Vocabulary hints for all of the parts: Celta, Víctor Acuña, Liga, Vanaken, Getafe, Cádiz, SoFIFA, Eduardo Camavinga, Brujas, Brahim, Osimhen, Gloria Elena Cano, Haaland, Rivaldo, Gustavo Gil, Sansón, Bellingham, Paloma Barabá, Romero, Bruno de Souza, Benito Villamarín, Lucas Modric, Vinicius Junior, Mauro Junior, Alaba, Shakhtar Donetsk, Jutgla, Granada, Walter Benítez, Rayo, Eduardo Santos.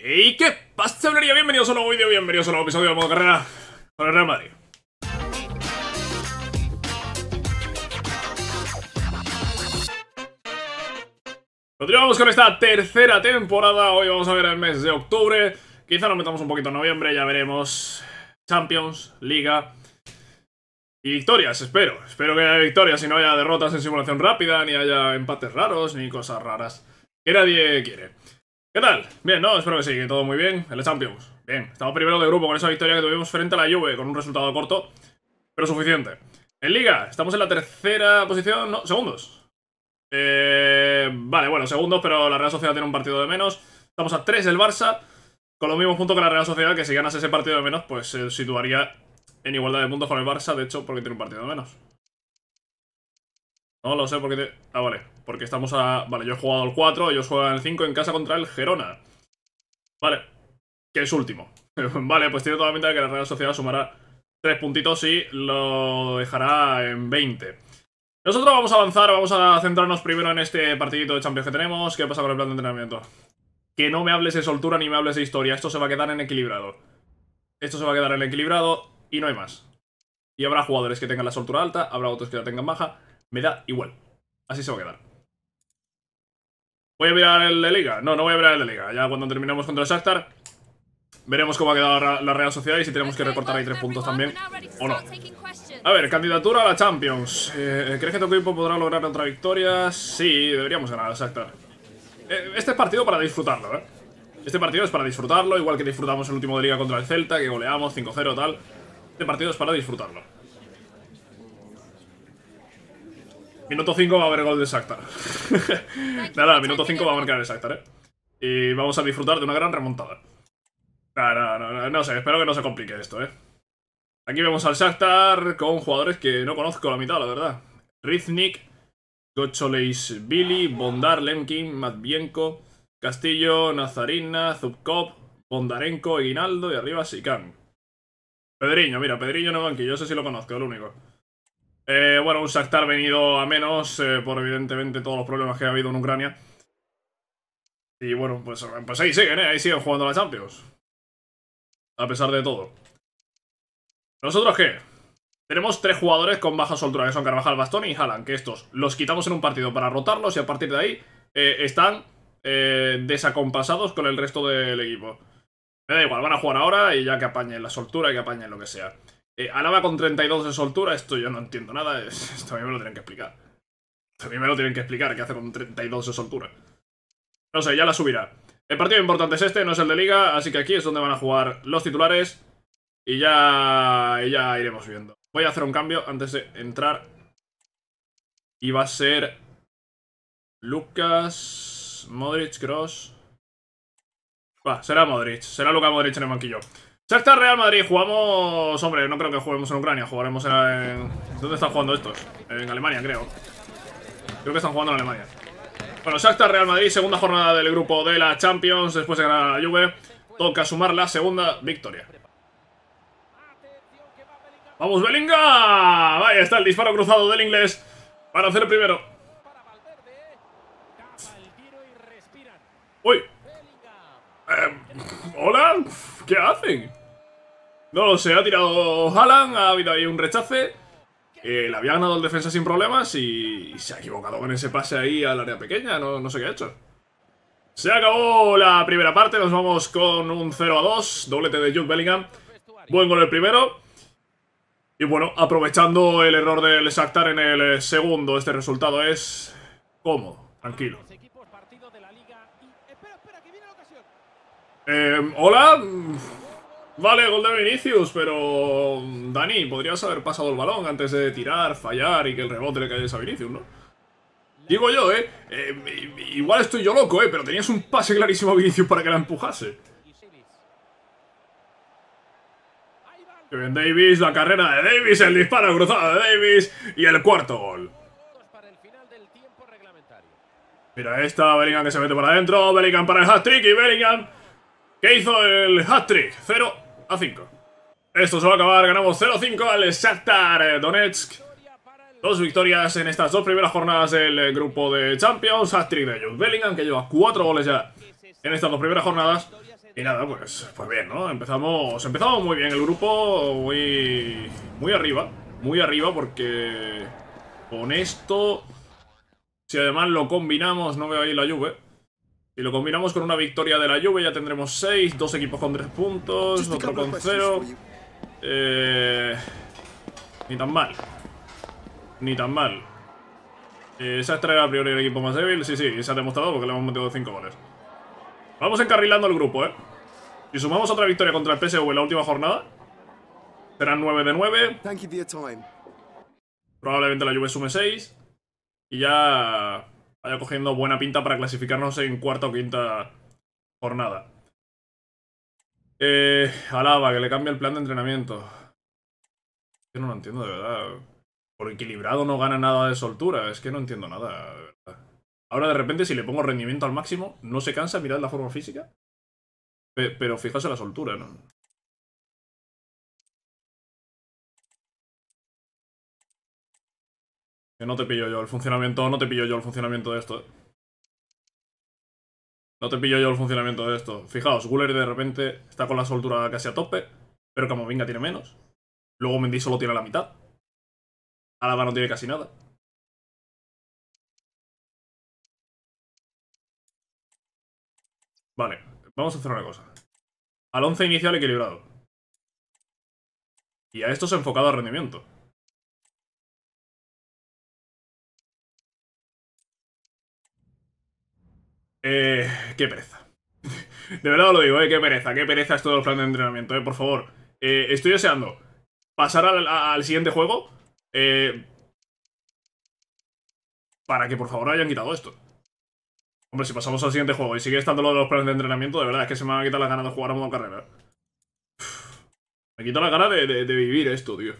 ¡Y qué pasa, hablaría! Bienvenidos a un nuevo vídeo, bienvenidos a un nuevo episodio de Modo Carrera para el Real Madrid. Continuamos con esta tercera temporada. Hoy vamos a ver el mes de octubre. Quizá nos metamos un poquito en noviembre, ya veremos. Champions, Liga y victorias, espero. Espero que haya victorias y no haya derrotas en simulación rápida, ni haya empates raros, ni cosas raras que nadie quiere. ¿Qué tal? Bien, ¿no? Espero que sí, que todo muy bien. El Champions, bien, estamos primero de grupo con esa victoria que tuvimos frente a la Juve, con un resultado corto, pero suficiente. En Liga, estamos en la tercera posición, no, segundos. Vale, bueno, segundos, pero la Real Sociedad tiene un partido de menos. Estamos a 3 del Barça, con los mismos puntos que la Real Sociedad, que si ganas ese partido de menos, pues se situaría en igualdad de puntos con el Barça, de hecho, porque tiene un partido de menos. No lo sé porque... Ah, vale, porque estamos a... Vale, yo he jugado el 4, ellos juegan el 5 en casa contra el Gerona. Vale, que es último. Vale, pues tiene toda la pinta de que la Real Sociedad sumará 3 puntitos y lo dejará en 20. Nosotros vamos a avanzar, vamos a centrarnos primero en este partidito de Champions que tenemos. ¿Qué pasa con el plan de entrenamiento? Que no me hables de soltura ni me hables de historia, esto se va a quedar en equilibrado. Esto se va a quedar en equilibrado y no hay más. Y habrá jugadores que tengan la soltura alta, habrá otros que la tengan baja. Me da igual. Así se va a quedar. ¿Voy a mirar el de Liga? No, no voy a mirar el de Liga. Ya cuando terminemos contra el Shakhtar, veremos cómo ha quedado la Real Sociedad y si tenemos que recortar ahí 3 puntos también o no. A ver, candidatura a la Champions. ¿Crees que tu equipo podrá lograr otra victoria? Sí, deberíamos ganar al Shakhtar. Este es partido para disfrutarlo, ¿eh? Este partido es para disfrutarlo, igual que disfrutamos el último de Liga contra el Celta, que goleamos 5-0 tal. Este partido es para disfrutarlo. Minuto 5 va a haber gol de Shakhtar. Nada, minuto 5 va a marcar el Shakhtar, ¿eh? Y vamos a disfrutar de una gran remontada. No sé, espero que no se complique esto, ¿eh? Aquí vemos al Shakhtar con jugadores que no conozco la mitad, la verdad. Riznik, Gocholeisvili, Bondar, Lemkin, Matvienko, Castillo, Nazarina, Zubkov, Bondarenko, Guinaldo y arriba Sikan. Pedriño, mira, Pedriño no banquillo, yo sé si lo conozco, es lo único. Bueno, un Shakhtar venido a menos por evidentemente todos los problemas que ha habido en Ucrania. Y bueno, pues ahí siguen jugando a la Champions. A pesar de todo. ¿Nosotros qué? Tenemos 3 jugadores con baja soltura, que son Carvajal, Bastoni y Haaland. Que estos los quitamos en un partido para rotarlos y a partir de ahí están desacompasados con el resto del equipo. Me da igual, van a jugar ahora y ya que apañen la soltura y que apañen lo que sea. Alaba con 32 de soltura, esto yo no entiendo nada, esto a mí me lo tienen que explicar. ¿Qué hace con 32 de soltura? No sé, ya la subirá. El partido importante es este, no es el de Liga, así que aquí es donde van a jugar los titulares. Y ya iremos viendo. Voy a hacer un cambio antes de entrar. Y va a ser Lucas Modric, Kroos. Va, será Modric, será Lucas Modric en el banquillo. Shakhtar Real Madrid, jugamos... Hombre, no creo que juguemos en Ucrania, jugaremos en... ¿Dónde están jugando estos? En Alemania, creo. Creo que están jugando en Alemania. Bueno, Shakhtar Real Madrid, segunda jornada del grupo de la Champions, después de ganar a la Juve. Toca sumar la segunda victoria. ¡Vamos, Bellingham! Ahí está el disparo cruzado del inglés para hacer el primero. ¡Uy! ¿Hola? ¿Qué hacen? No lo sé, ha tirado Haaland, ha habido ahí un rechace, le había ganado el defensa sin problemas y se ha equivocado con ese pase ahí al área pequeña, no sé qué ha hecho. Se acabó la primera parte, nos vamos con un 0-2, doblete de Jude Bellingham, buen gol el primero. Y bueno, aprovechando el error del Shakhtar en el segundo, este resultado es cómodo, tranquilo. Hola... Vale, gol de Vinicius, pero... Dani, podrías haber pasado el balón antes de tirar, fallar y que el rebote le cayese a Vinicius, ¿no? Digo yo, igual estoy yo loco, pero tenías un pase clarísimo a Vinicius para que la empujase. Que bien, Davis, la carrera de Davis, el disparo cruzado de Davis y el cuarto gol. Mira esta, Bellingham que se mete para adentro, Bellingham para el hat-trick y Bellingham... ¿Qué hizo el hat-trick? 0-5. Esto se va a acabar, ganamos 0-5 al Shakhtar Donetsk. 2 victorias en estas 2 primeras jornadas del grupo de Champions. Hat-trick de Jude Bellingham, que lleva 4 goles ya en estas 2 primeras jornadas. Y nada, pues bien, ¿no? Empezamos muy bien el grupo, muy arriba, porque con esto, si además lo combinamos, no veo ahí la Juve. Si lo combinamos con una victoria de la Juve, ya tendremos 6, dos equipos con 3 puntos, otro con 0. Ni tan mal. Ni tan mal. Shakhtar era a priori el equipo más débil. Sí, sí, se ha demostrado porque le hemos metido 5 goles. Vamos encarrilando el grupo, ¿eh? Si sumamos otra victoria contra el PSV en la última jornada, serán 9 de 9. Probablemente la Juve sume 6. Y ya vaya cogiendo buena pinta para clasificarnos en cuarta o quinta jornada. Alaba, que le cambia el plan de entrenamiento. Yo no lo entiendo, de verdad. Por equilibrado no gana nada de soltura. Es que no entiendo nada, de verdad. Ahora de repente si le pongo rendimiento al máximo, no se cansa, mirad la forma física. Pero fijaos en la soltura, ¿no? Que no te pillo yo el funcionamiento, de esto, ¿eh? Fijaos, Güler de repente está con la soltura casi a tope, pero Camavinga tiene menos. Luego Mendy solo tiene la mitad. Alaba no tiene casi nada. Vale, vamos a hacer una cosa. Al 11 inicial equilibrado. Y a estos enfocado a rendimiento. Qué pereza. De verdad os lo digo, qué pereza es todo el plan de entrenamiento, por favor. Estoy deseando pasar al siguiente juego. Para que por favor hayan quitado esto. Hombre, si pasamos al siguiente juego y sigue estando lo de los planes de entrenamiento, de verdad es que se me van a quitar las ganas de jugar a modo carrera. Me quito la gana de vivir esto, tío.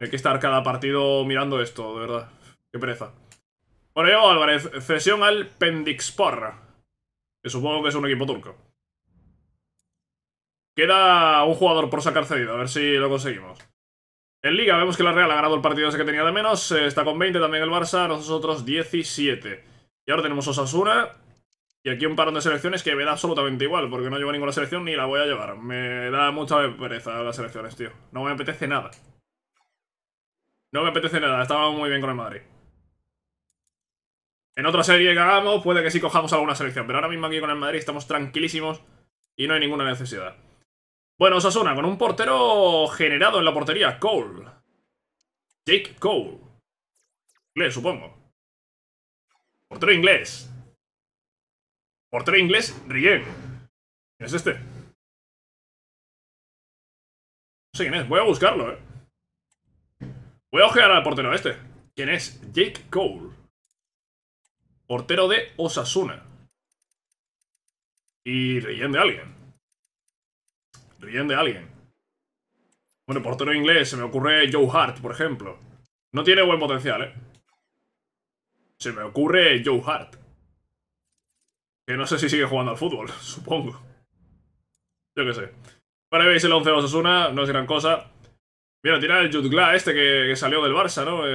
Hay que estar cada partido mirando esto, de verdad. Qué pereza. Bueno, Diego Álvarez, cesión al Pendikspor, que supongo que es un equipo turco. Queda un jugador por sacar cedido, a ver si lo conseguimos. En Liga vemos que la Real ha ganado el partido ese que tenía de menos. Está con 20 también el Barça, nosotros 17. Y ahora tenemos Osasuna. Y aquí un parón de selecciones que me da absolutamente igual, porque no llevo ninguna selección ni la voy a llevar. Me da mucha pereza las selecciones, tío. No me apetece nada. No me apetece nada, estaba muy bien con el Madrid. En otra serie que hagamos puede que sí cojamos alguna selección, pero ahora mismo aquí con el Madrid estamos tranquilísimos y no hay ninguna necesidad. Bueno, Osasuna con un portero generado en la portería, Cole Jake Cole, inglés supongo. Portero inglés. Portero inglés, Riego. ¿Quién es este? No sé quién es, voy a buscarlo, Voy a ojear al portero este. ¿Quién es? Jake Cole, portero de Osasuna. Y Riego de alguien. Bueno, portero inglés, se me ocurre Joe Hart, por ejemplo. No tiene buen potencial, Se me ocurre Joe Hart. Que no sé si sigue jugando al fútbol, supongo. Yo qué sé. Bueno, veis el 11 de Osasuna, no es gran cosa. Mira, tirar el Jutgla este que salió del Barça, ¿no?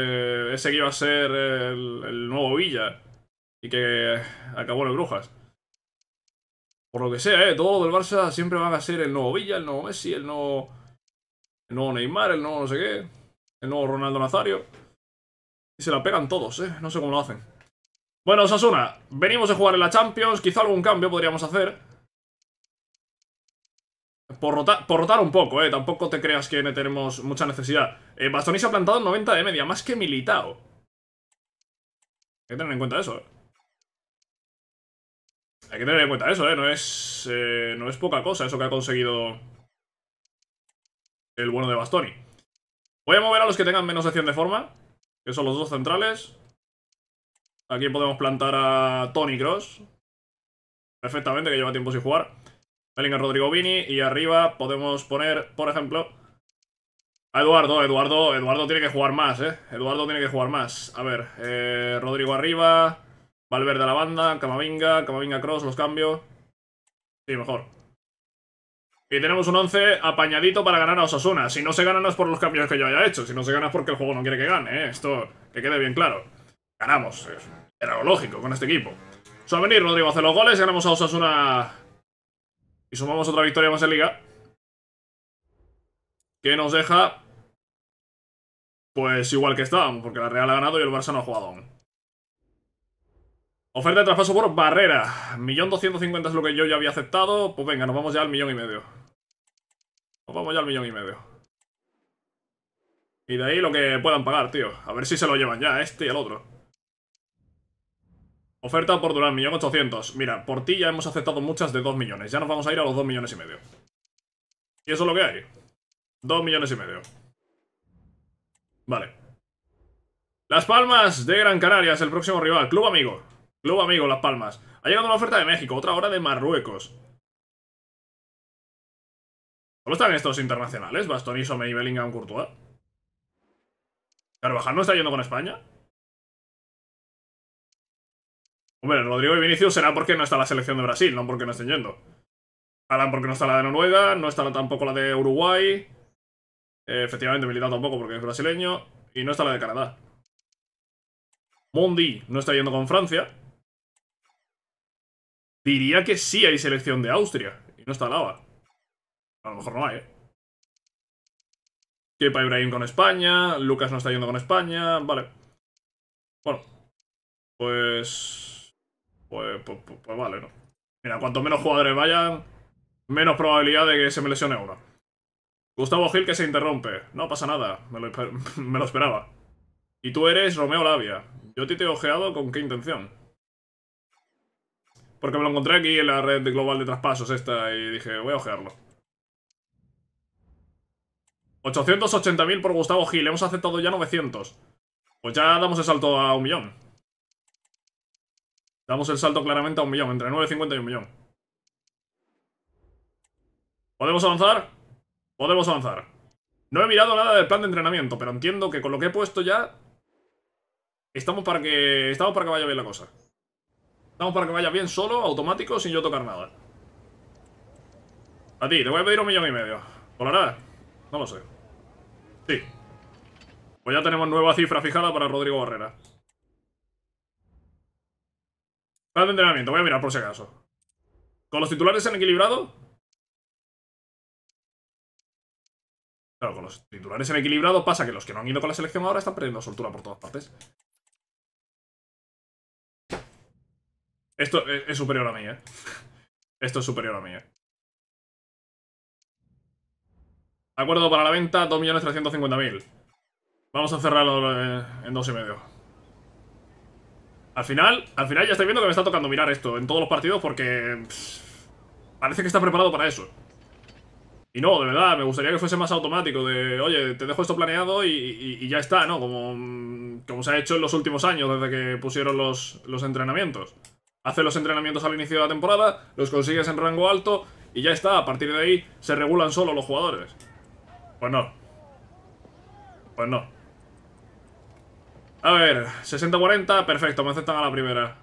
Ese que iba a ser el nuevo Villa. Y que acabó en el Brujas. Por lo que sea, todo del Barça siempre van a ser el nuevo Villa, el nuevo Messi, el nuevo Neymar, el nuevo no sé qué, el nuevo Ronaldo Nazario. Y se la pegan todos, no sé cómo lo hacen. Bueno, Osasuna, venimos a jugar en la Champions, quizá algún cambio podríamos hacer. Por rotar un poco, tampoco te creas que tenemos mucha necesidad. Bastoni se ha plantado en 90 de media, más que Militao. Hay que tener en cuenta eso, Hay que tener en cuenta eso, no es poca cosa eso que ha conseguido el bueno de Bastoni. Voy a mover a los que tengan menos de 100 de forma, que son los dos centrales. Aquí podemos plantar a Toni Kroos perfectamente, que lleva tiempo sin jugar. Bellingham, Rodrigo, Vini. Y arriba podemos poner, por ejemplo, a Eduardo. Eduardo tiene que jugar más, Eduardo tiene que jugar más. A ver, Rodrigo arriba, Valverde a la banda, Camavinga, Kroos, los cambios. Sí, mejor. Y tenemos un 11 apañadito para ganar a Osasuna. Si no se gana no es por los cambios que yo haya hecho. Si no se gana es porque el juego no quiere que gane, Esto que quede bien claro. Ganamos, era lo lógico con este equipo. Souvenir, Rodrigo hace los goles, ganamos a Osasuna Y sumamos otra victoria más en Liga, que nos deja pues igual que estábamos, porque la Real ha ganado y el Barça no ha jugado aún. Oferta de traspaso por Barrera. 1.250.000 es lo que yo ya había aceptado. Pues venga, nos vamos ya al 1.500.000. Nos vamos ya al 1.500.000. Y de ahí lo que puedan pagar, tío. A ver si se lo llevan ya, este y el otro. Oferta por Durán, 1.800.000. Mira, por ti ya hemos aceptado muchas de 2 millones. Ya nos vamos a ir a los 2.500.000. Y eso es lo que hay. 2.500.000. Vale. Las Palmas de Gran Canaria es el próximo rival. Club amigo. Club amigo, Las Palmas. Ha llegado una oferta de México, otra hora de Marruecos. ¿Cómo están estos internacionales? Bastoni, Somé, Bellingham, Courtois. ¿Carvajal no está yendo con España? Hombre, Rodrigo y Vinicius será porque no está la selección de Brasil, no porque no estén yendo. Haaland porque no está la de Noruega, no está tampoco la de Uruguay. Efectivamente, Militao tampoco porque es brasileño. Y no está la de Canadá. Mondi no está yendo con Francia. Diría que sí hay selección de Austria. Y no está Alaba. A lo mejor no hay, ¿eh? Kepa Ibrahim con España. Lucas no está yendo con España. Vale. Bueno. Pues vale, ¿no? Mira, cuanto menos jugadores vayan, menos probabilidad de que se me lesione uno. Gustavo Gil que se interrumpe. No pasa nada. Me lo esperaba. Y tú eres Romeo Lavia. Yo te he ojeado con qué intención. Porque me lo encontré aquí en la red global de traspasos esta y dije, voy a ojearlo. 880.000 por Gustavo Gil. Hemos aceptado ya 900. Pues ya damos el salto a 1.000.000. Damos el salto claramente a 1.000.000. Entre 9.50 y 1.000.000. ¿Podemos avanzar? Podemos avanzar. No he mirado nada del plan de entrenamiento, pero entiendo que con lo que he puesto ya estamos para que vaya bien la cosa. Estamos para que vaya bien solo, automático, sin yo tocar nada. A ti, te voy a pedir 1.500.000. ¿Volará? No lo sé. Sí. Pues ya tenemos nueva cifra fijada para Rodrigo Barrera. Plan de entrenamiento, voy a mirar por si acaso. ¿Con los titulares se han equilibrado? Claro, con los titulares en equilibrado pasa que los que no han ido con la selección ahora están perdiendo soltura por todas partes. Esto es superior a mí, ¿eh? Esto es superior a mí, ¿eh? Acuerdo para la venta, 2.350.000. Vamos a cerrarlo en 2.500.000. Al final ya estoy viendo que me está tocando mirar esto en todos los partidos porque... parece que está preparado para eso. Y no, de verdad, me gustaría que fuese más automático de, oye, te dejo esto planeado y ya está, ¿no? Como se ha hecho en los últimos años desde que pusieron los entrenamientos. Haces los entrenamientos al inicio de la temporada, los consigues en rango alto y ya está. A partir de ahí se regulan solo los jugadores. Pues no. Pues no. A ver, 60-40, perfecto, me aceptan a la primera.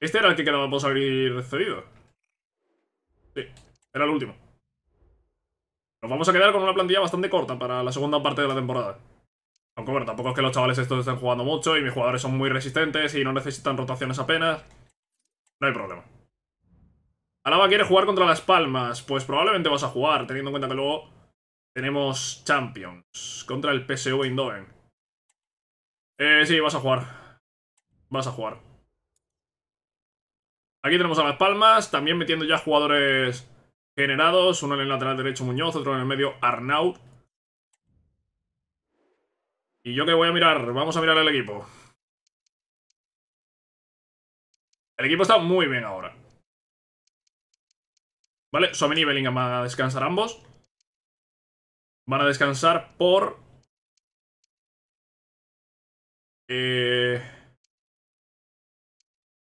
Este era el que quedaba por salir cedido. Sí, era el último. Nos vamos a quedar con una plantilla bastante corta para la segunda parte de la temporada. Aunque bueno, tampoco es que los chavales estos estén jugando mucho y mis jugadores son muy resistentes y no necesitan rotaciones apenas. No hay problema. Alaba quiere jugar contra Las Palmas. Pues probablemente vas a jugar, teniendo en cuenta que luego tenemos Champions contra el PSV Eindhoven. Sí, vas a jugar. Vas a jugar. Aquí tenemos a Las Palmas, también metiendo ya jugadores... generados, uno en el lateral derecho Muñoz, otro en el medio Arnaud. Y yo que voy a mirar, vamos a mirar el equipo. El equipo está muy bien ahora. Vale, Someni y Bellingham van a descansar ambos. Van a descansar por...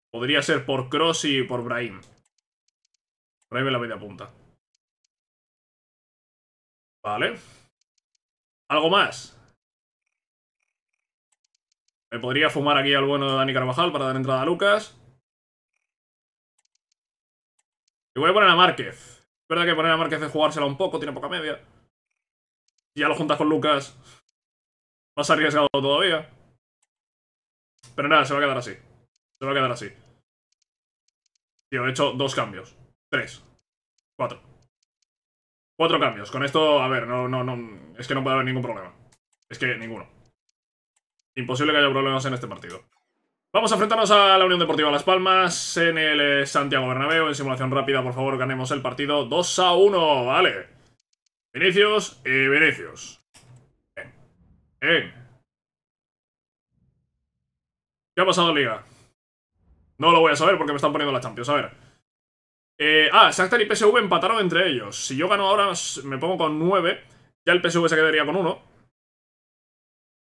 podría ser por Kroos y por Brahim. Brahim en la media punta. Vale. ¿Algo más? Me podría fumar aquí al bueno de Dani Carvajal para dar entrada a Lucas. Y voy a poner a Márquez. Es verdad que poner a Márquez es jugársela un poco, tiene poca media. Si ya lo juntas con Lucas, más arriesgado todavía. Pero nada, se va a quedar así. Se va a quedar así. Tío, he hecho 2 cambios. 3, 4. 4 cambios. Con esto, a ver, no. Es que no puede haber ningún problema. Es que ninguno. Imposible que haya problemas en este partido. Vamos a enfrentarnos a la Unión Deportiva Las Palmas en el Santiago Bernabéu. En simulación rápida, por favor, ganemos el partido 2-1. Vale. Vinicius y Vinicius. Bien. Bien. ¿Qué ha pasado en Liga? No lo voy a saber porque me están poniendo la Champions. A ver. Shakhtar y PSV empataron entre ellos. Si yo gano ahora me pongo con 9. Ya el PSV se quedaría con 1.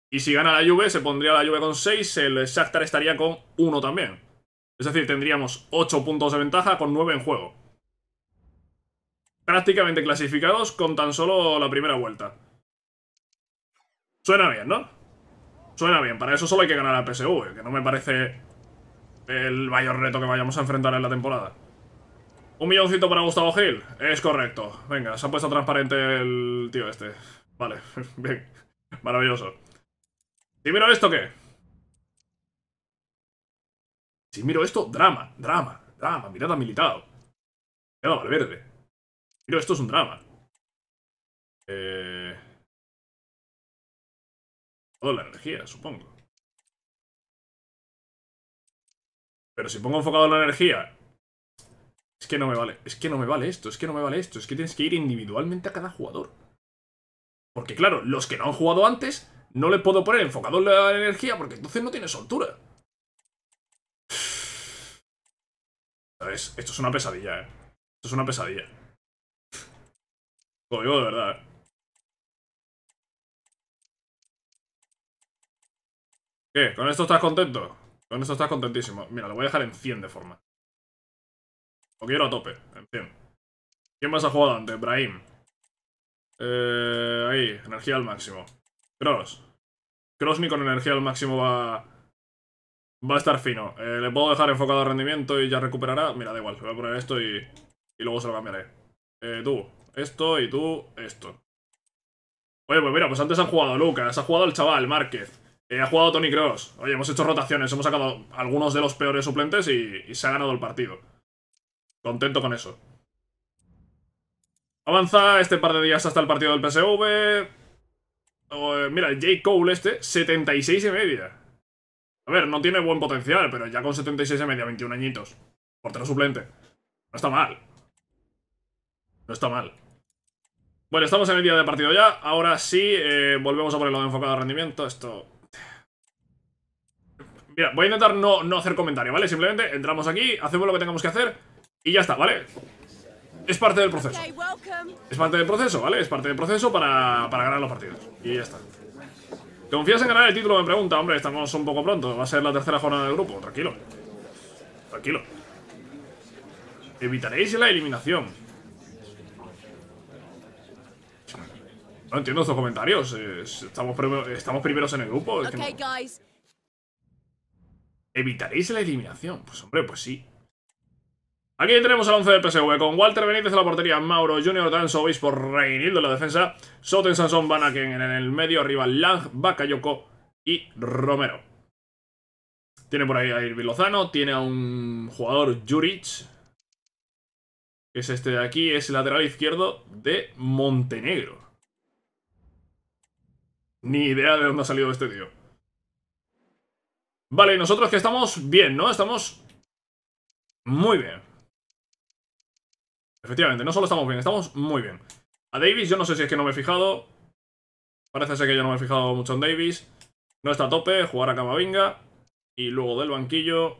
Y si gana la Juve, se pondría la Juve con 6. El Shakhtar estaría con 1 también. Es decir, tendríamos 8 puntos de ventaja con 9 en juego. Prácticamente clasificados con tan solo la primera vuelta. Suena bien, ¿no? Suena bien. Para eso solo hay que ganar al PSV, que no me parece el mayor reto que vayamos a enfrentar en la temporada. 1 milloncito para Gustavo Gil. Es correcto. Venga, se ha puesto transparente el tío este. Vale, bien. Maravilloso. Si miro esto, ¿qué? Si miro esto, drama, drama, drama. Mirad a Militao. Mirad a Valverde. Miro, esto es un drama. Toda la energía, supongo. Pero si pongo enfocado en la energía... Es que no me vale, es que tienes que ir individualmente a cada jugador. Porque claro, los que no han jugado antes, no les puedo poner enfocado en la energía porque entonces no tiene soltura. ¿Sabes? Esto es una pesadilla, ¿eh? Esto es una pesadilla. Lo digo de verdad, ¿eh? ¿Qué? ¿Con esto estás contento? Con esto estás contentísimo. Mira, lo voy a dejar en 100 de forma. Lo quiero a tope, en 100. ¿Quién más ha jugado antes? Brahim. Ahí, energía al máximo. Kroos. Kroos ni con energía al máximo va a estar fino. Le puedo dejar enfocado al rendimiento y ya recuperará. Mira, da igual, voy a poner esto y luego se lo cambiaré. Tú, esto y tú, esto. Oye, pues mira, pues antes han jugado Lucas, ha jugado el chaval, Márquez. Ha jugado Toni Kroos. Oye, hemos hecho rotaciones, hemos sacado algunos de los peores suplentes y se ha ganado el partido. Contento con eso. Avanza este par de días hasta el partido del PSV. Mira, Jake Cole este, 76,5. A ver, no tiene buen potencial, pero ya con 76,5, 21 añitos. Portero suplente. No está mal. No está mal. Bueno, estamos en el día de partido ya. Ahora sí, volvemos a ponerlo de enfocado al rendimiento. Esto... Mira, voy a intentar no hacer comentario, ¿vale? Simplemente entramos aquí, hacemos lo que tengamos que hacer y ya está, ¿vale? Es parte del proceso. Es parte del proceso, ¿vale? Es parte del proceso para ganar los partidos. Y ya está. ¿Confías en ganar el título? Me pregunta. Hombre, estamos un poco pronto. Va a ser la tercera jornada del grupo. Tranquilo. Tranquilo. Evitaréis la eliminación. No entiendo estos comentarios. Estamos primeros en el grupo. Es que no. ¿Evitaréis la eliminación? Pues hombre, pues sí. Aquí tenemos al 11 del PSV, con Walter Benítez en la portería, Mauro, Junior, Danso, Obispo, Reinildo en la defensa, Soten, Sansón, Vanaken en el medio, arriba Lang, Bakayoko y Romero. Tiene por ahí a Irvin Lozano, tiene a un jugador Juric, que es este de aquí, es el lateral izquierdo de Montenegro. Ni idea de dónde ha salido este tío. Vale, y nosotros que estamos bien, ¿no? Estamos muy bien. Efectivamente, no solo estamos bien, estamos muy bien. A Davis, yo no sé si es que no me he fijado. Parece ser que yo no me he fijado mucho en Davis. No está a tope, jugar a Camavinga. Y luego del banquillo,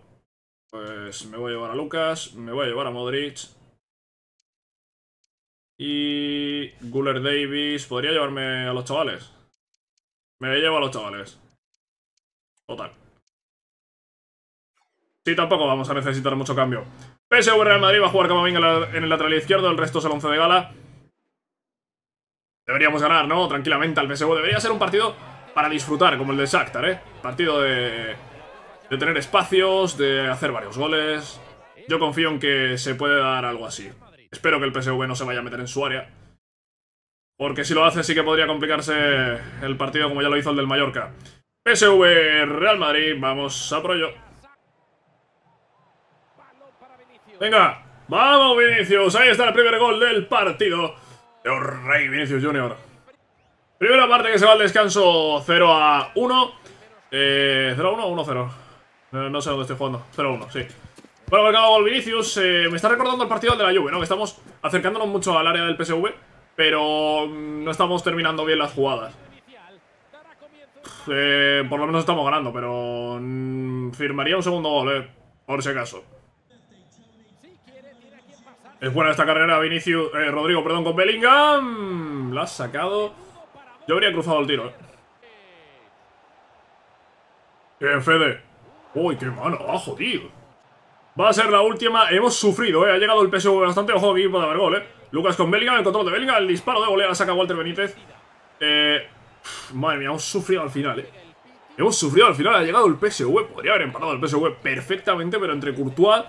pues me voy a llevar a Lucas, me voy a llevar a Modric. Y... Güler, Davis, podría llevarme a los chavales. Me llevo a los chavales. Total. Sí, tampoco vamos a necesitar mucho cambio. PSV Real Madrid va a jugar Camavinga en el lateral izquierdo. El resto es el 11 de gala. Deberíamos ganar, ¿no? Tranquilamente al PSV. Debería ser un partido para disfrutar, como el de Shakhtar, ¿eh? Partido de tener espacios, de hacer varios goles. Yo confío en que se puede dar algo así. Espero que el PSV no se vaya a meter en su área, porque si lo hace sí que podría complicarse el partido, como ya lo hizo el del Mallorca. PSV Real Madrid, vamos a por ello. Venga, vamos Vinicius, ahí está el primer gol del partido. El rey Vinicius Junior. Primera parte que se va al descanso 0-1. 0-1 1-0. No sé dónde estoy jugando. 0-1, sí. Bueno, marcado gol Vinicius. Me está recordando el partido de la Juve, ¿no? Que estamos acercándonos mucho al área del PSV, pero no estamos terminando bien las jugadas. Por lo menos estamos ganando, pero firmaría un segundo gol, por si acaso. Es buena esta carrera Vinicius, Rodrigo, perdón, con Bellingham. La ha sacado. Yo habría cruzado el tiro, Bien, Fede. Uy, qué mano abajo, tío. Va a ser la última. Hemos sufrido, Ha llegado el PSV bastante. Ojo, aquí puede haber gol, Lucas con Bellingham, el control de Bellingham, el disparo de volea, saca Walter Benítez. Madre mía, hemos sufrido al final, Hemos sufrido al final. Ha llegado el PSV. Podría haber empatado el PSV perfectamente, pero entre Courtois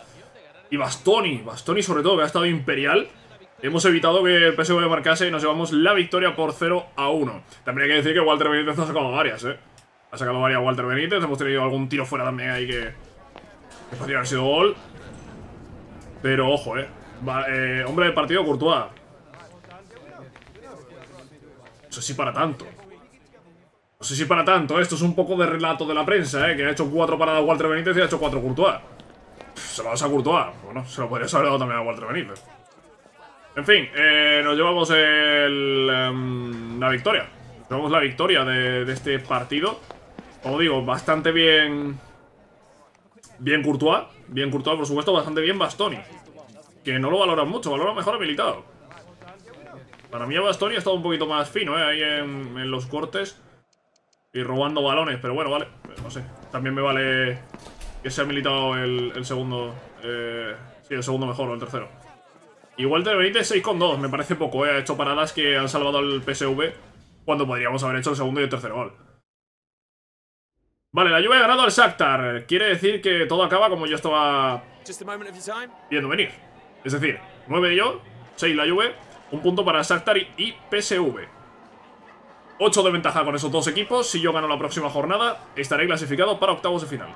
y Bastoni, sobre todo, que ha estado imperial, hemos evitado que el PSV marcase y nos llevamos la victoria por 0-1. También hay que decir que Walter Benítez ha sacado varias, Ha sacado varias Walter Benítez. Hemos tenido algún tiro fuera también ahí que podría haber sido gol. Pero ojo, hombre del partido, Courtois. No sé si para tanto. No sé si para tanto. Esto es un poco de relato de la prensa, Que ha hecho 4 paradas Walter Benítez y ha hecho 4 Courtois. Se lo vas a Courtois. Bueno, se lo podrías haber dado también a Walter Benítez. En fin, nos llevamos la victoria. Nos llevamos la victoria de este partido. Como digo, bastante bien. Bien Courtois, por supuesto, bastante bien Bastoni, que no lo valoran mucho, valoran mejor a Militao. Para mí Bastoni ha estado un poquito más fino, ahí en los cortes y robando balones, pero bueno, vale, no sé. También me vale que sea Militao el segundo, sí, el segundo mejor o el tercero. Y Walter Benítez 6,2, me parece poco, ha hecho paradas que han salvado al PSV cuando podríamos haber hecho el segundo y el tercero gol. Vale, la Juve ha ganado al Shakhtar. Quiere decir que todo acaba como yo estaba viendo venir. Es decir, 9 yo, 6 la Juve, un punto para Shakhtar y PSV. 8 de ventaja con esos dos equipos. Si yo gano la próxima jornada, estaré clasificado para octavos de final.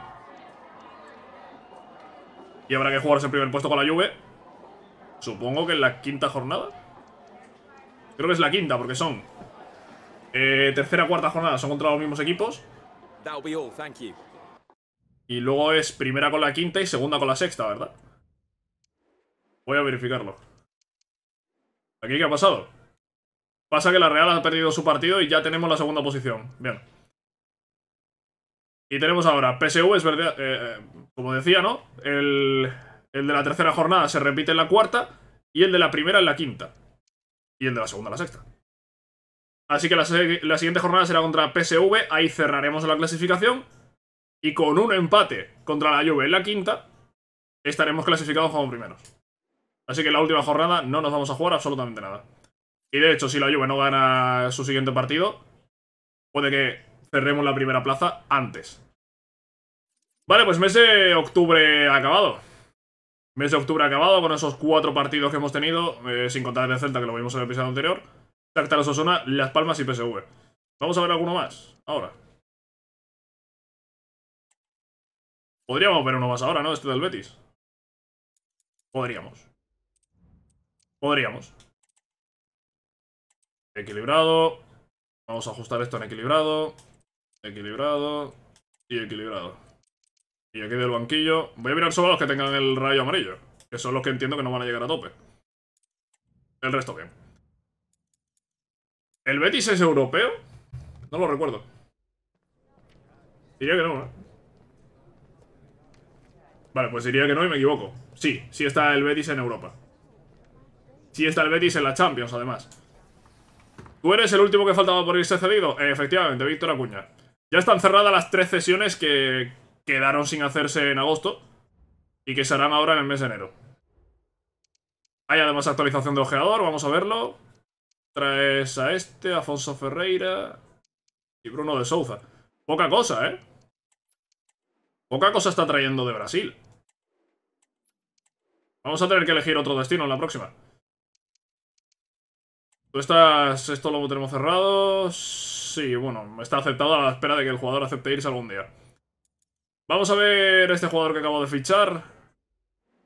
Y habrá que jugarse el primer puesto con la Juve. Supongo que en la quinta jornada. Creo que es la quinta porque son tercera, cuarta jornada, son contra los mismos equipos. Y luego es primera con la quinta y segunda con la sexta, ¿verdad? Voy a verificarlo. ¿Aquí qué ha pasado? Pasa que la Real ha perdido su partido y ya tenemos la segunda posición. Bien. Y tenemos ahora PSV, es verdad, como decía, ¿no? El de la tercera jornada se repite en la cuarta y el de la primera en la quinta. Y el de la segunda en la sexta. Así que la siguiente jornada será contra PSV. Ahí cerraremos la clasificación. Y con un empate contra la Juve en la quinta, estaremos clasificados como primeros. Así que en la última jornada no nos vamos a jugar absolutamente nada. Y de hecho, si la Juve no gana su siguiente partido, puede que cerremos la primera plaza antes. Vale, pues mes de octubre acabado. Mes de octubre acabado con esos 4 partidos que hemos tenido, sin contar el de Celta, que lo vimos en el episodio anterior. Shakhtar, Osasuna, Las Palmas y PSV. Vamos a ver alguno más ahora. Podríamos ver uno más ahora, ¿no? Este del Betis. Podríamos. Equilibrado. Vamos a ajustar esto en equilibrado. Equilibrado. Y equilibrado. Y aquí del banquillo. Voy a mirar solo a los que tengan el rayo amarillo, que son los que entiendo que no van a llegar a tope. El resto bien. ¿El Betis es europeo? No lo recuerdo. Diría que no, Vale, pues diría que no y me equivoco. Sí, sí está el Betis en Europa. Sí está el Betis en la Champions, además. ¿Tú eres el último que faltaba por irse cedido? Efectivamente, Víctor Acuña. Ya están cerradas las 3 cesiones que quedaron sin hacerse en agosto y que se harán ahora en el mes de enero. Hay además actualización de ojeador, vamos a verlo. Traes a este, Afonso Ferreira y Bruno de Souza. Poca cosa, Poca cosa está trayendo de Brasil. Vamos a tener que elegir otro destino en la próxima. Tú estás... Esto lo tenemos cerrado. Sí, bueno, está aceptado a la espera de que el jugador acepte irse algún día. Vamos a ver este jugador que acabo de fichar.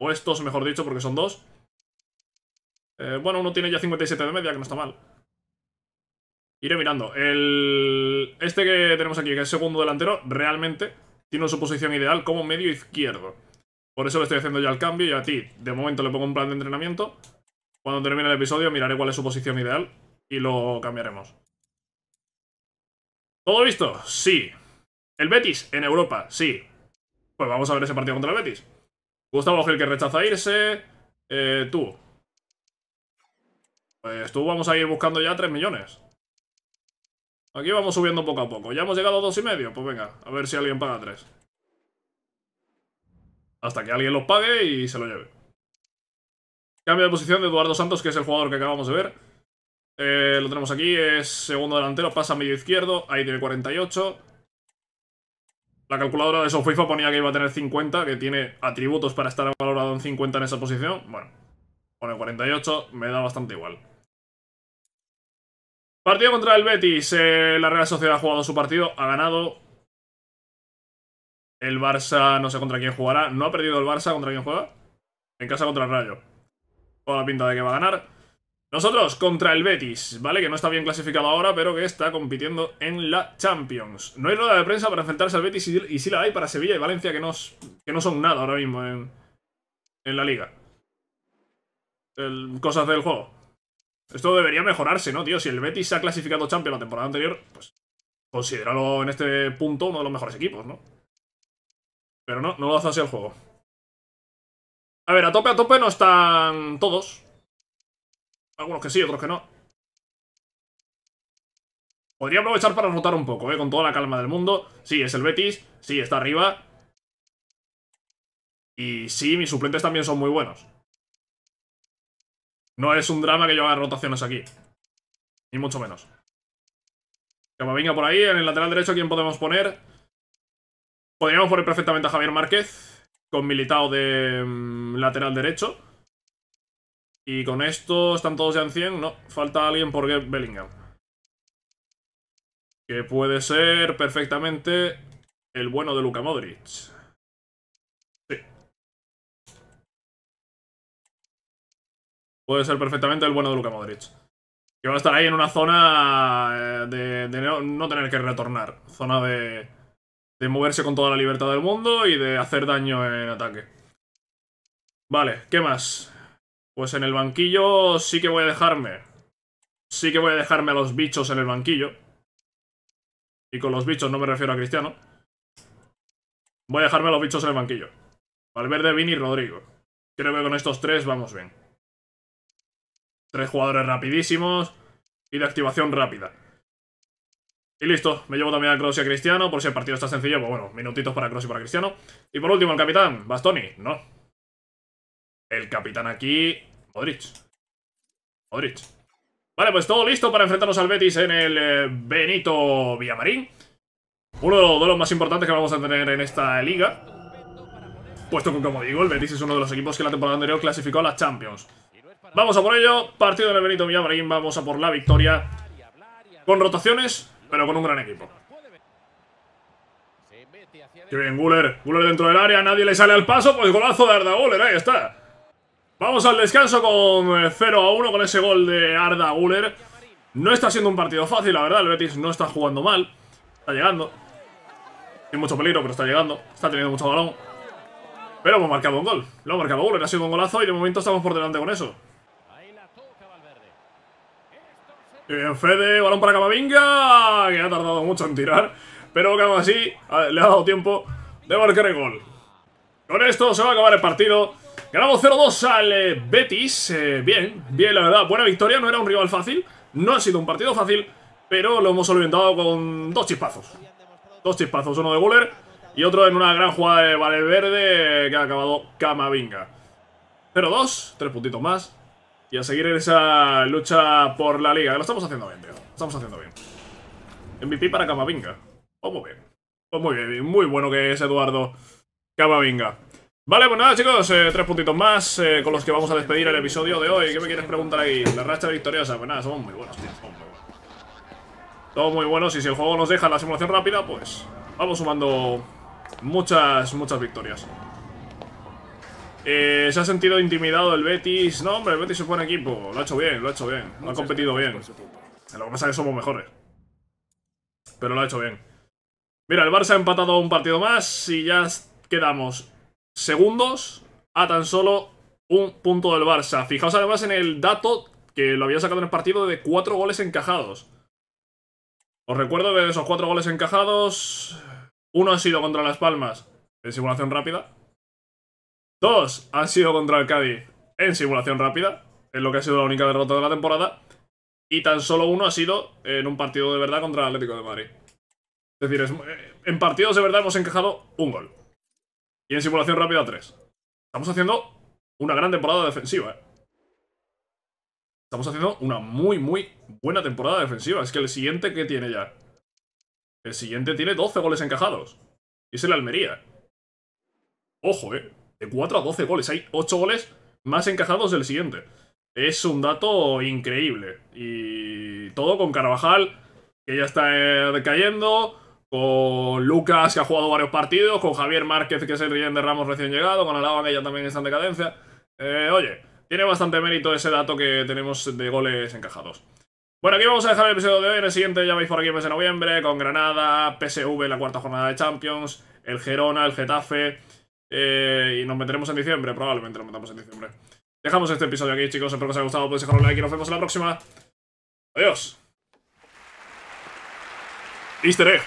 O estos, mejor dicho, porque son dos. Bueno, uno tiene ya 57 de media, que no está mal. Iré mirando. Este que tenemos aquí, que es segundo delantero, realmente tiene su posición ideal como medio izquierdo. Por eso le estoy haciendo ya el cambio y a ti, de momento, le pongo un plan de entrenamiento. Cuando termine el episodio miraré cuál es su posición ideal y lo cambiaremos. ¿Todo listo? Sí. ¿El Betis? En Europa, sí. Pues vamos a ver ese partido contra el Betis. Gustavo Gil, que rechaza irse. Tú. Pues tú vamos a ir buscando ya 3 millones. Aquí vamos subiendo poco a poco. Ya hemos llegado a 2,5. Pues venga, a ver si alguien paga 3. Hasta que alguien los pague y se lo lleve. Cambio de posición de Eduardo Santos, que es el jugador que acabamos de ver. Lo tenemos aquí, es segundo delantero, pasa a medio izquierdo. Ahí tiene 48. La calculadora de SoFIFA ponía que iba a tener 50, que tiene atributos para estar valorado en 50 en esa posición. Bueno, pone 48, me da bastante igual. Partido contra el Betis. La Real Sociedad ha jugado su partido, ha ganado. El Barça no sé contra quién jugará. No ha perdido el Barça, ¿contra quién juega? En casa contra el Rayo. Toda la pinta de que va a ganar. Nosotros contra el Betis, ¿vale? Que no está bien clasificado ahora, pero que está compitiendo en la Champions. No hay rueda de prensa para enfrentarse al Betis y sí la hay para Sevilla y Valencia, que no son nada ahora mismo en la Liga. Cosas del juego. Esto debería mejorarse, ¿no, tío? Si el Betis se ha clasificado Champions la temporada anterior, pues considéralo en este punto uno de los mejores equipos, ¿no? Pero no, no lo hace así el juego. A ver, a tope no están todos. Algunos que sí, otros que no. Podría aprovechar para rotar un poco, con toda la calma del mundo. Sí, es el Betis, sí, está arriba. Y sí, mis suplentes también son muy buenos. No es un drama que yo haga rotaciones aquí. Ni mucho menos. Camavinga por ahí. En el lateral derecho, ¿quién podemos poner? Podríamos poner perfectamente a Javier Márquez. Con Militao de lateral derecho. Y con esto, ¿están todos ya en 100? No, falta alguien por Bellingham. Que puede ser perfectamente el bueno de Lucas Modric. Sí. Puede ser perfectamente el bueno de Lucas Modric. Que va a estar ahí en una zona de no tener que retornar. Zona de moverse con toda la libertad del mundo y de hacer daño en ataque. Vale, ¿qué más? Pues en el banquillo sí que voy a dejarme. Sí que voy a dejarme a los bichos en el banquillo. Y con los bichos no me refiero a Cristiano. Voy a dejarme a los bichos en el banquillo. Valverde, Vini y Rodrigo. Creo que con estos tres vamos bien. 3 jugadores rapidísimos y de activación rápida. Y listo, me llevo también a Kroos y a Cristiano. Por si el partido está sencillo, pues bueno, minutitos para Kroos y para Cristiano. Y por último, el capitán, Bastoni. No. El capitán aquí... Modric. Vale, pues todo listo para enfrentarnos al Betis en el Benito Villamarín. Uno de los más importantes que vamos a tener en esta liga. Puesto que, como digo, el Betis es uno de los equipos que la temporada anterior clasificó a la Champions. Vamos a por ello. Partido en el Benito Villamarín. Vamos a por la victoria. Con rotaciones, pero con un gran equipo. Qué bien, Güler. Güler dentro del área. Nadie le sale al paso. Pues golazo de Arda Güler. Ahí está. Vamos al descanso con 0-1 con ese gol de Arda Güler. No está siendo un partido fácil, la verdad. El Betis no está jugando mal. Está llegando. Tiene mucho peligro, pero está llegando. Está teniendo mucho balón. Pero hemos marcado un gol. Lo ha marcado Güler. Ha sido un golazo y de momento estamos por delante con eso. Y bien, Fede. Balón para Camavinga. Que ha tardado mucho en tirar. Pero que aún así le ha dado tiempo de marcar el gol. Con esto se va a acabar el partido. Ganamos 0-2 al Betis, bien la verdad, buena victoria, no era un rival fácil, no ha sido un partido fácil, pero lo hemos solventado con dos chispazos, uno de Güler y otro en una gran jugada de Valverde que ha acabado Camavinga. 0-2, 3 puntitos más y a seguir en esa lucha por la Liga, que lo estamos haciendo bien, tío, estamos haciendo bien. MVP para Camavinga, oh, muy bien, pues muy bien, muy bueno que es Eduardo Camavinga. Vale, pues nada chicos, 3 puntitos más con los que vamos a despedir el episodio de hoy. ¿Qué me quieres preguntar ahí? La racha victoriosa. Pues nada, somos muy buenos, tío, somos muy buenos. Todos muy buenos y si el juego nos deja la simulación rápida, pues vamos sumando muchas victorias. Se ha sentido intimidado el Betis. No, hombre, el Betis es buen equipo. Lo ha hecho bien, lo ha hecho bien. Lo ha competido bien. Lo que pasa es que somos mejores. Pero lo ha hecho bien. Mira, el Barça ha empatado un partido más y ya quedamos segundos a tan solo un punto del Barça. Fijaos además en el dato que lo había sacado en el partido de 4 goles encajados. Os recuerdo que de esos 4 goles encajados, 1 ha sido contra Las Palmas en simulación rápida. 2 han sido contra el Cádiz en simulación rápida, es lo que ha sido la única derrota de la temporada. Y tan solo 1 ha sido en un partido de verdad contra el Atlético de Madrid. Es decir, en partidos de verdad hemos encajado 1 gol. Y en simulación rápida 3. Estamos haciendo una gran temporada defensiva, ¿eh? Estamos haciendo una muy, muy buena temporada defensiva. Es que el siguiente, ¿qué tiene ya? El siguiente tiene 12 goles encajados. Y es el Almería. Ojo, ¿eh? De 4 a 12 goles. Hay 8 goles más encajados del siguiente. Es un dato increíble. Y todo con Carvajal, que ya está decayendo, con Lucas, que ha jugado varios partidos, con Javier Márquez, que es el Rillén de Ramos recién llegado, con Alaba, que ya también está en decadencia. Oye, tiene bastante mérito ese dato que tenemos de goles encajados. Bueno, aquí vamos a dejar el episodio de hoy. En el siguiente ya vais por aquí el mes de noviembre, con Granada, PSV en la cuarta jornada de Champions, el Girona, el Getafe, y nos meteremos en diciembre, probablemente nos metamos en diciembre. Dejamos este episodio aquí, chicos. Espero que os haya gustado, podéis dejar un like y nos vemos en la próxima. Adiós. Easter egg.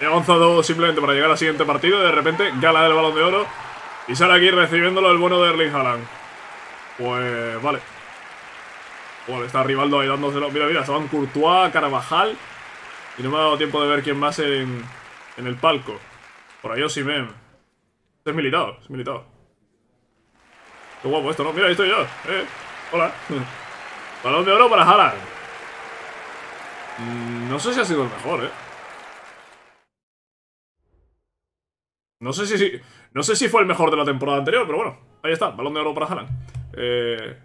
He avanzado simplemente para llegar al siguiente partido. Y de repente, gala del Balón de Oro. Y sale aquí recibiéndolo el bueno de Erling Haaland. Pues vale. Vale, está Rivaldo ahí dándoselo. Mira, mira, se van Courtois, Carvajal. Y no me ha dado tiempo de ver quién más en el palco. Por ahí Osimhen. Este es Militao, es Militao. Qué guapo esto, ¿no? Mira, ahí estoy yo. Hola. Balón de Oro para Haaland. No sé si ha sido el mejor, ¿eh? No sé si fue el mejor de la temporada anterior, pero bueno, ahí está, Balón de Oro para Haaland.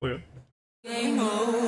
Muy bien.